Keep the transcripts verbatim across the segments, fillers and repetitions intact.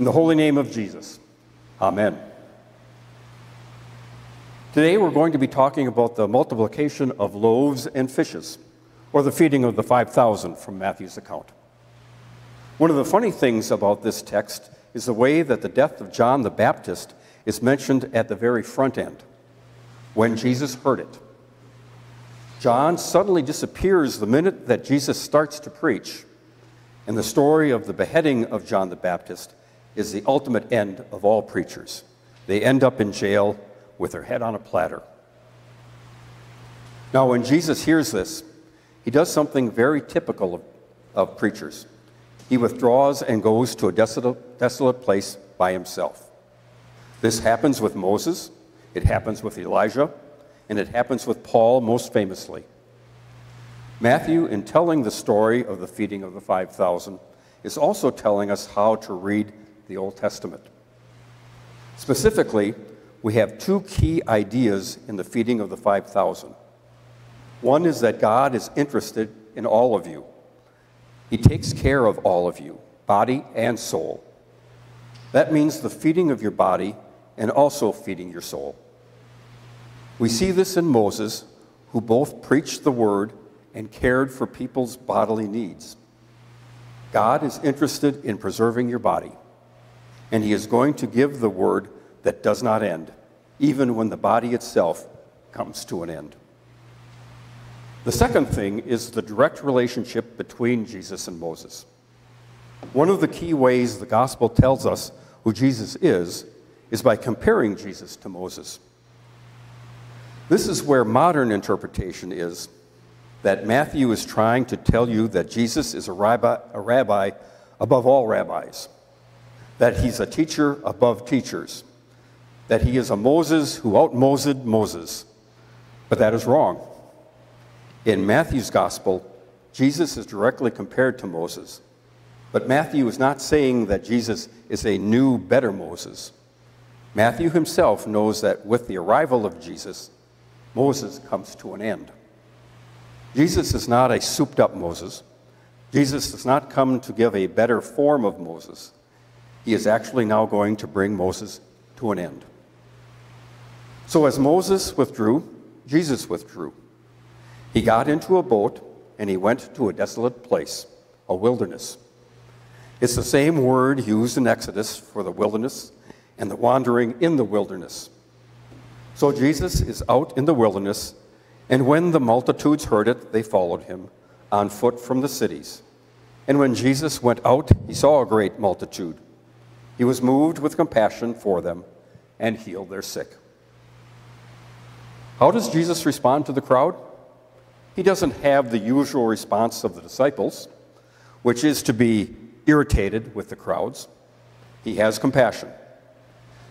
In the holy name of Jesus, amen. Today we're going to be talking about the multiplication of loaves and fishes, or the feeding of the five thousand from Matthew's account. One of the funny things about this text is the way that the death of John the Baptist is mentioned at the very front end, when Jesus heard it. John suddenly disappears the minute that Jesus starts to preach, and the story of the beheading of John the Baptist is the ultimate end of all preachers. They end up in jail with their head on a platter. Now, when Jesus hears this, he does something very typical of, of preachers. He withdraws and goes to a desolate, desolate place by himself. This happens with Moses, it happens with Elijah, and it happens with Paul most famously. Matthew, in telling the story of the feeding of the five thousand, is also telling us how to read the Old Testament. Specifically, we have two key ideas in the feeding of the five thousand. One is that God is interested in all of you. He takes care of all of you, body and soul. That means the feeding of your body and also feeding your soul. We see this in Moses, who both preached the word and cared for people's bodily needs. God is interested in preserving your body, and he is going to give the word that does not end, even when the body itself comes to an end. The second thing is the direct relationship between Jesus and Moses. One of the key ways the gospel tells us who Jesus is, is by comparing Jesus to Moses. This is where modern interpretation is, that Matthew is trying to tell you that Jesus is a rabbi, a rabbi above all rabbis, that he's a teacher above teachers, that he is a Moses who out-Mosed Moses. But that is wrong. In Matthew's gospel, Jesus is directly compared to Moses. But Matthew is not saying that Jesus is a new, better Moses. Matthew himself knows that with the arrival of Jesus, Moses comes to an end. Jesus is not a souped-up Moses. Jesus does not come to give a better form of Moses. He is actually now going to bring Moses to an end. So as Moses withdrew, Jesus withdrew. He got into a boat, and he went to a desolate place, a wilderness. It's the same word used in Exodus for the wilderness and the wandering in the wilderness. So Jesus is out in the wilderness, and when the multitudes heard it, they followed him on foot from the cities. And when Jesus went out, he saw a great multitude. He was moved with compassion for them and healed their sick. How does Jesus respond to the crowd? He doesn't have the usual response of the disciples, which is to be irritated with the crowds. He has compassion.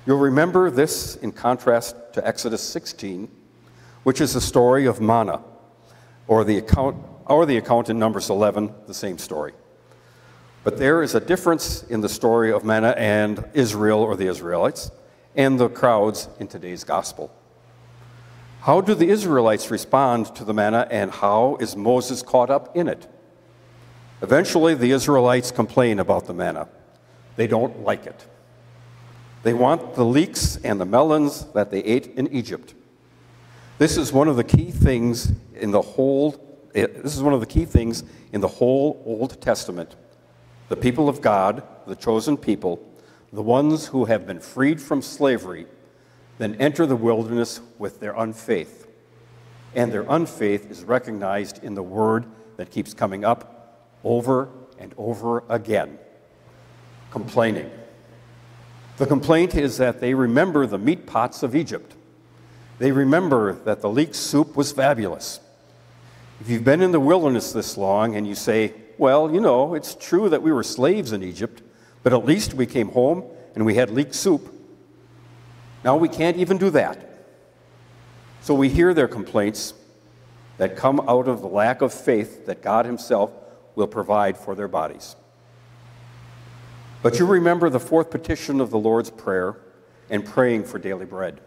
You'll remember this in contrast to Exodus sixteen, which is the story of manna, or the account, or the account in Numbers eleven, the same story. But there is a difference in the story of manna and Israel, or the Israelites, and the crowds in today's gospel. How do the Israelites respond to the manna, and how is Moses caught up in it? Eventually, the Israelites complain about the manna. They don't like it. They want the leeks and the melons that they ate in Egypt. This is one of the key things in the whole this is one of the key things in the whole Old Testament. The people of God, the chosen people, the ones who have been freed from slavery, then enter the wilderness with their unfaith. And their unfaith is recognized in the word that keeps coming up over and over again, complaining. The complaint is that they remember the meat pots of Egypt. They remember that the leek soup was fabulous. If you've been in the wilderness this long and you say, well, you know, it's true that we were slaves in Egypt, but at least we came home and we had leek soup. Now we can't even do that. So we hear their complaints that come out of the lack of faith that God himself will provide for their bodies. But you remember the fourth petition of the Lord's Prayer and praying for daily bread.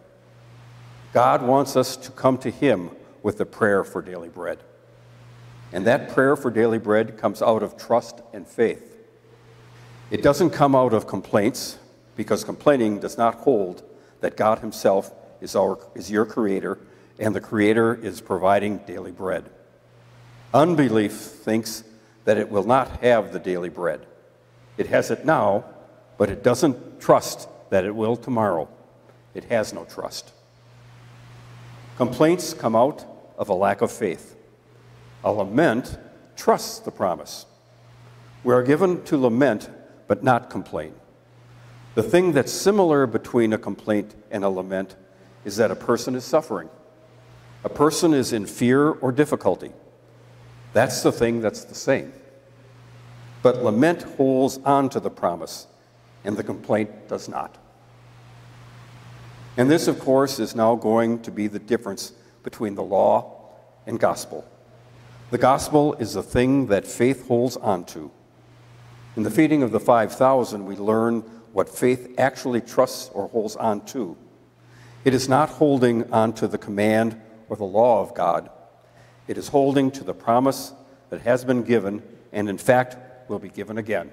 God wants us to come to him with the prayer for daily bread. And that prayer for daily bread comes out of trust and faith. It doesn't come out of complaints, because complaining does not hold that God himself is, our, is your creator, and the creator is providing daily bread. Unbelief thinks that it will not have the daily bread. It has it now, but it doesn't trust that it will tomorrow. It has no trust. Complaints come out of a lack of faith. A lament trusts the promise. We are given to lament, but not complain. The thing that's similar between a complaint and a lament is that a person is suffering. A person is in fear or difficulty. That's the thing that's the same. But lament holds on to the promise, and the complaint does not. And this, of course, is now going to be the difference between the law and gospel. The gospel is the thing that faith holds on to. In the feeding of the five thousand, we learn what faith actually trusts or holds on to. It is not holding on to the command or the law of God. It is holding to the promise that has been given and, in fact, will be given again.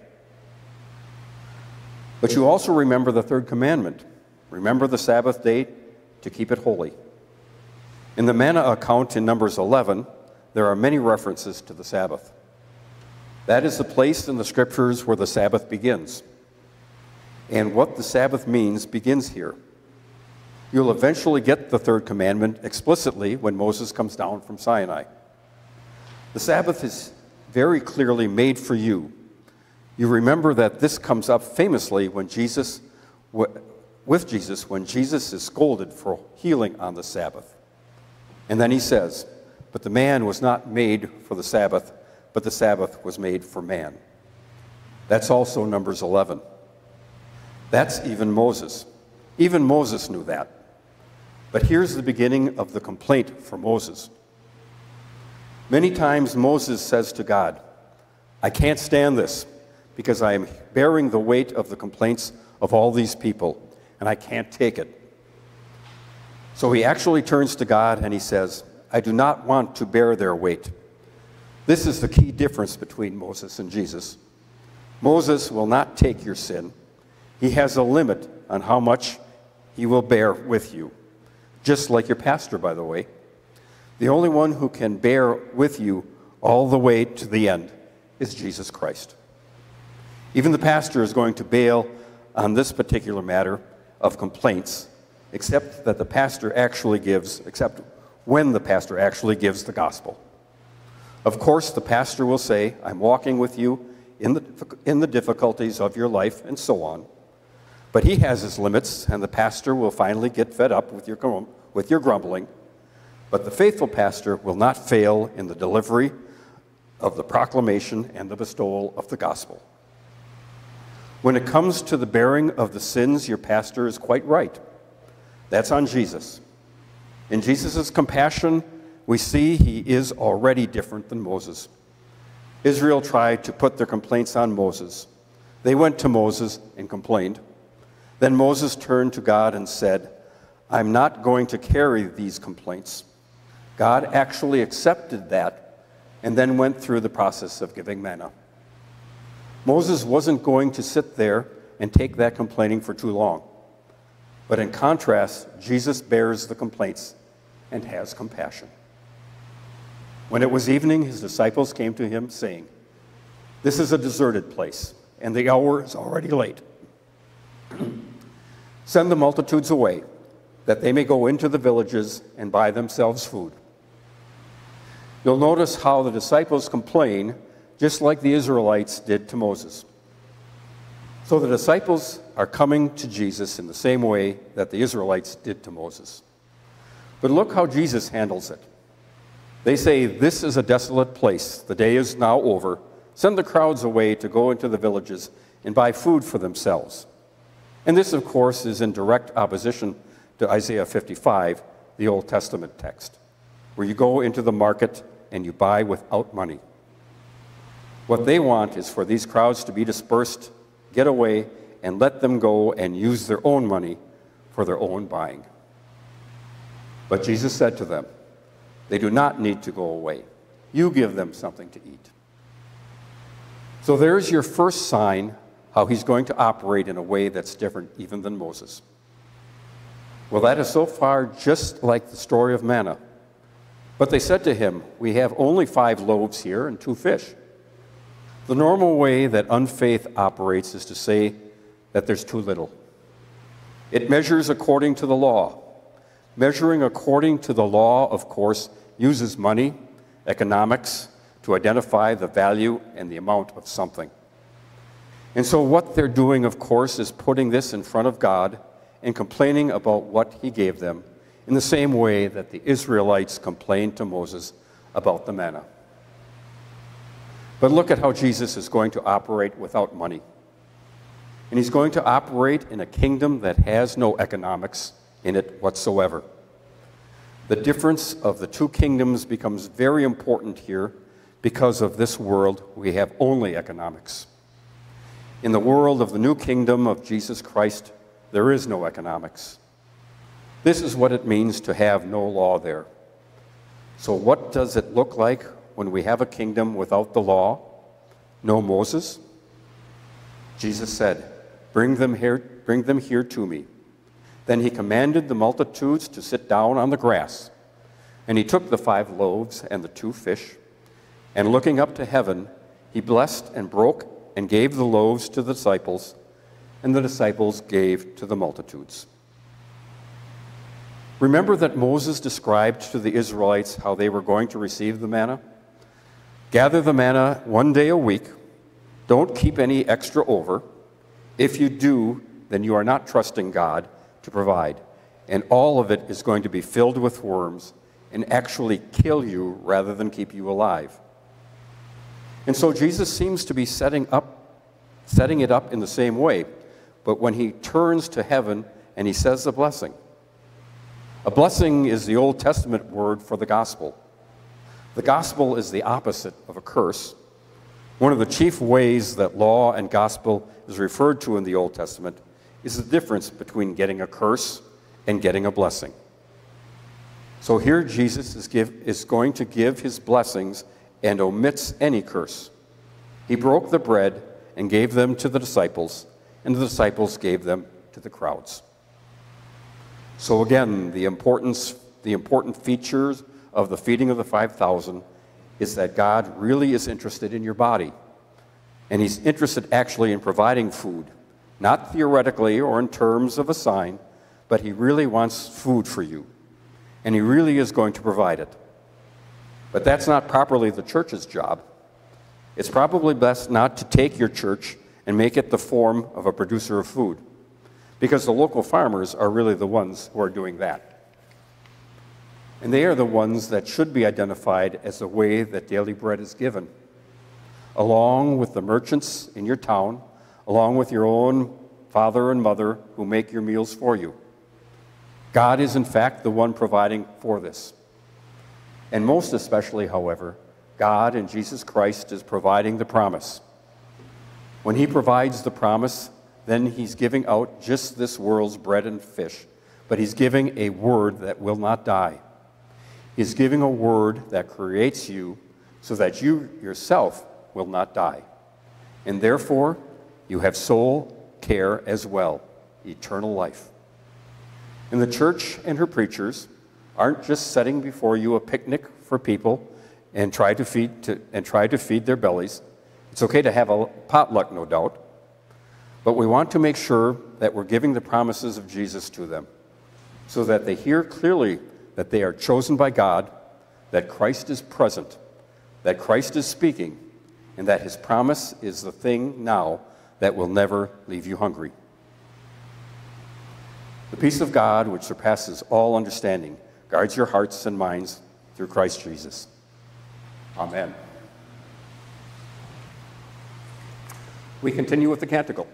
But you also remember the third commandment. Remember the Sabbath day to keep it holy. In the manna account in Numbers eleven, there are many references to the Sabbath. That is the place in the Scriptures where the Sabbath begins. And what the Sabbath means begins here. You'll eventually get the third commandment explicitly when Moses comes down from Sinai. The Sabbath is very clearly made for you. You remember that this comes up famously when Jesus, with Jesus when Jesus is scolded for healing on the Sabbath. And then he says, "But the man was not made for the Sabbath, but the Sabbath was made for man." That's also Numbers eleven. That's even Moses. Even Moses knew that. But here's the beginning of the complaint for Moses. Many times Moses says to God, "I can't stand this because I am bearing the weight of the complaints of all these people, and I can't take it." So he actually turns to God and he says, "I do not want to bear their weight." This is the key difference between Moses and Jesus. Moses will not take your sin. He has a limit on how much he will bear with you. Just like your pastor, by the way. The only one who can bear with you all the way to the end is Jesus Christ. Even the pastor is going to bail on this particular matter of complaints, except that the pastor actually gives, except when the pastor actually gives the gospel. Of course, the pastor will say, "I'm walking with you in the, in the difficulties of your life," and so on. But he has his limits, and the pastor will finally get fed up with your, with your grumbling. But the faithful pastor will not fail in the delivery of the proclamation and the bestowal of the gospel. When it comes to the bearing of the sins, your pastor is quite right. That's on Jesus. In Jesus' compassion, we see he is already different than Moses. Israel tried to put their complaints on Moses. They went to Moses and complained. Then Moses turned to God and said, "I'm not going to carry these complaints." God actually accepted that and then went through the process of giving manna. Moses wasn't going to sit there and take that complaining for too long. But in contrast, Jesus bears the complaints and has compassion. When it was evening, his disciples came to him, saying, "This is a deserted place, and the hour is already late. Send the multitudes away, that they may go into the villages and buy themselves food." You'll notice how the disciples complain, just like the Israelites did to Moses. So the disciples are coming to Jesus in the same way that the Israelites did to Moses. But look how Jesus handles it. They say, "This is a desolate place. The day is now over. Send the crowds away to go into the villages and buy food for themselves." And this, of course, is in direct opposition to Isaiah fifty-five, the Old Testament text, where you go into the market and you buy without money. What they want is for these crowds to be dispersed, get away, and let them go and use their own money for their own buying. But Jesus said to them, "They do not need to go away. You give them something to eat." So there's your first sign how he's going to operate in a way that's different even than Moses. Well, that is so far just like the story of manna. But they said to him, we have only five loaves here and two fish. The normal way that unfaith operates is to say that there's too little. It measures according to the law. Measuring according to the law, of course, uses money, economics, to identify the value and the amount of something. And so what they're doing, of course, is putting this in front of God and complaining about what he gave them in the same way that the Israelites complained to Moses about the manna. But look at how Jesus is going to operate without money. And he's going to operate in a kingdom that has no economics in it whatsoever. The difference of the two kingdoms becomes very important here because of this world we have only economics. In the world of the new kingdom of Jesus Christ, there is no economics. This is what it means to have no law there. So what does it look like when we have a kingdom without the law? No Moses? Jesus said, bring them here, bring them here to me. Then he commanded the multitudes to sit down on the grass. And he took the five loaves and the two fish, and looking up to heaven, he blessed and broke and gave the loaves to the disciples, and the disciples gave to the multitudes. Remember that Moses described to the Israelites how they were going to receive the manna? Gather the manna one day a week. Don't keep any extra over. If you do, then you are not trusting God to provide. And all of it is going to be filled with worms and actually kill you rather than keep you alive. And so Jesus seems to be setting up, setting it up in the same way. But when he turns to heaven and he says the blessing, a blessing is the Old Testament word for the gospel. The gospel is the opposite of a curse. One of the chief ways that law and gospel is referred to in the Old Testament is the difference between getting a curse and getting a blessing. So here Jesus is, give, is going to give his blessings and omits any curse. He broke the bread and gave them to the disciples, and the disciples gave them to the crowds. So again, the, importance, the important features of the feeding of the five thousand is that God really is interested in your body. And he's interested actually in providing food, not theoretically or in terms of a sign, but he really wants food for you. And he really is going to provide it. But that's not properly the church's job. It's probably best not to take your church and make it the form of a producer of food, because the local farmers are really the ones who are doing that. And they are the ones that should be identified as the way that daily bread is given, along with the merchants in your town, along with your own father and mother who make your meals for you. God is, in fact, the one providing for this. And most especially, however, God in Jesus Christ is providing the promise. When he provides the promise, then he's giving out just this world's bread and fish, but he's giving a word that will not die. He's giving a word that creates you so that you yourself will not die. And therefore, you have soul care as well, eternal life. And the church and her preachers aren't just setting before you a picnic for people and try to feed, to, and try to feed their bellies. It's okay to have a potluck, no doubt. But we want to make sure that we're giving the promises of Jesus to them so that they hear clearly that they are chosen by God, that Christ is present, that Christ is speaking, and that his promise is the thing now that will never leave you hungry. The peace of God, which surpasses all understanding, guards your hearts and minds through Christ Jesus. Amen. We continue with the canticle.